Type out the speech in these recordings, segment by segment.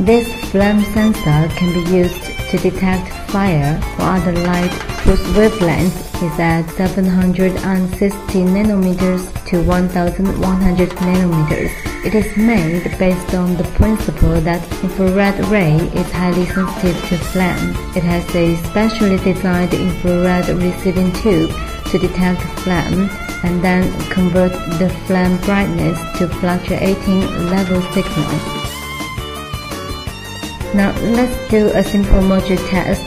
This flame sensor can be used to detect fire while the light whose wavelength is at 760 nanometers to 1100 nanometers. It is made based on the principle that infrared ray is highly sensitive to flame. It has a specially designed infrared receiving tube to detect flame and then convert the flame brightness to fluctuating level signal. Now let's do a simple module test.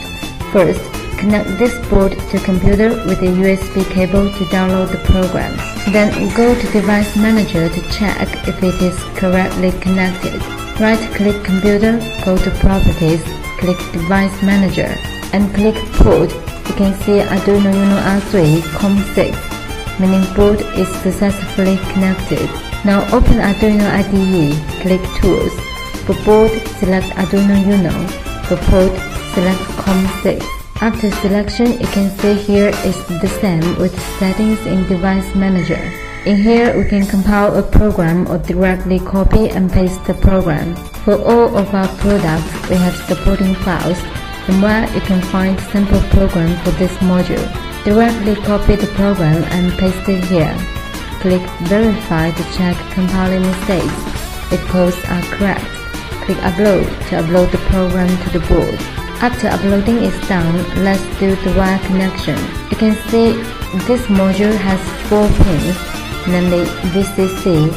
First, connect this board to computer with a USB cable to download the program. Then go to Device Manager to check if it is correctly connected. Right-click Computer, go to Properties, click Device Manager, and click Port. You can see Arduino Uno R3 COM6. Meaning board is successfully connected. Now open Arduino IDE, click Tools. For board, select Arduino Uno. For port, select COM6. After selection, you can see here is the same with settings in Device Manager. In here, we can compile a program or directly copy and paste the program. For all of our products, we have supporting files, and where you can find sample program for this module. Directly copy the program and paste it here. Click Verify to check compiling mistakes. If codes are correct, click Upload to upload the program to the board. After uploading is done, let's do the wire connection. You can see this module has 4 pins, namely VCC,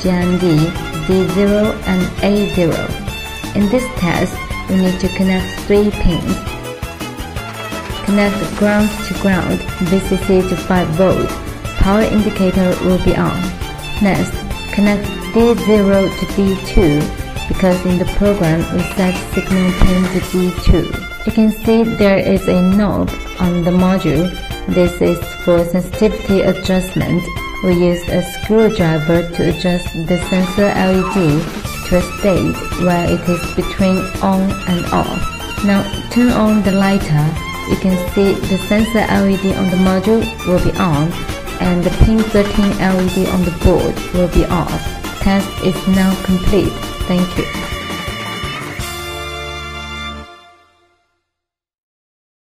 GND, D0 and A0. In this test, we need to connect 3 pins. Connect ground to ground, VCC to 5 volts, power indicator will be on. Next, connect D0 to D2, because in the program we set signal pin to D2. You can see there is a knob on the module. This is for sensitivity adjustment. We used a screwdriver to adjust the sensor LED to a state where it is between on and off. Now turn on the lighter. You can see the sensor LED on the module will be on and the pin 13 LED on the board will be off. Test is now complete. Thank you.